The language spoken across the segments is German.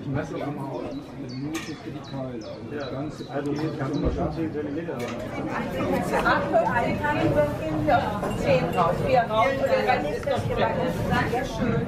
Ich messe auch mal aus, nur für die Keule. Das ganze Paket kann man schon 10 cm haben. Eine Kanne gehen wir auf 10 raus, 4 raus. Dann ist das sehr schön.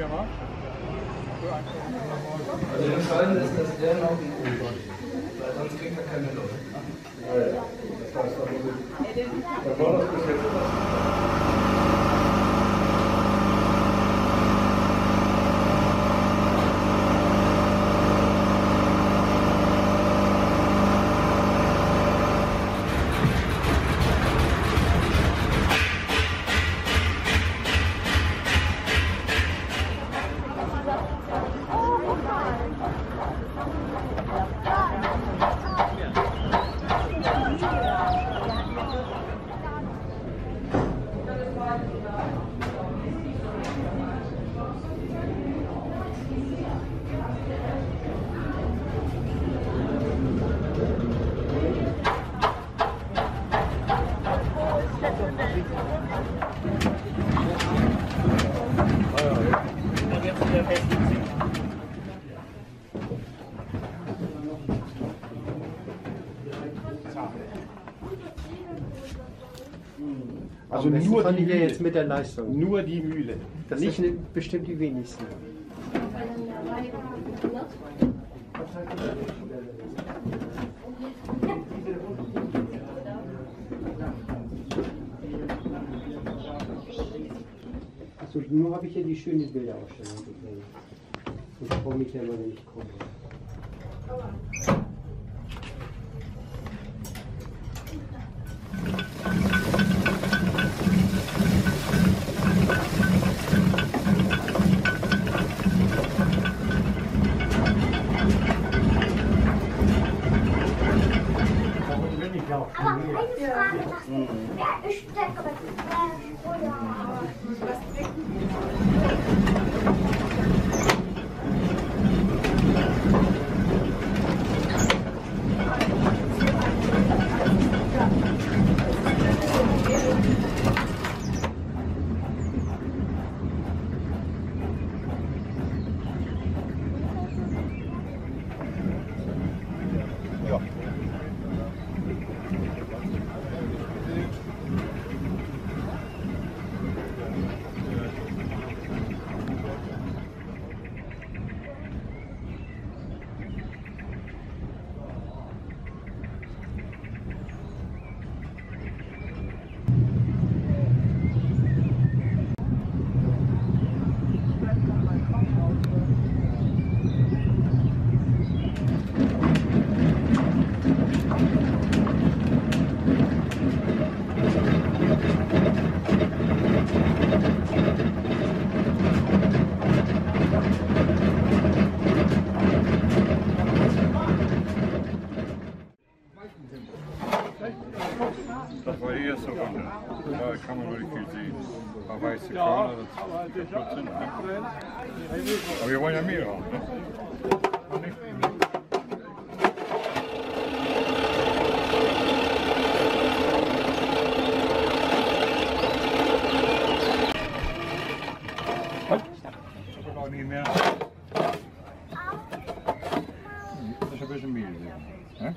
Also entscheidend ist, dass der noch ein Ufer ist, weil sonst kriegt er keine Luft. Ja, das passt doch gut. Da war das bis jetzt was. Also nur die Mühle. Jetzt mit der Leistung. Nur die Mühle. Das nicht sind bestimmt die wenigsten. Also nur habe ich ja die schöne Bilderausstellung gesehen. Ich freue mich ja immer, wenn ich komme. Aber wir wollen ja mehr haben, ne? Ich habe auch nicht mehr. Das ist ein bisschen Mehl. Ne?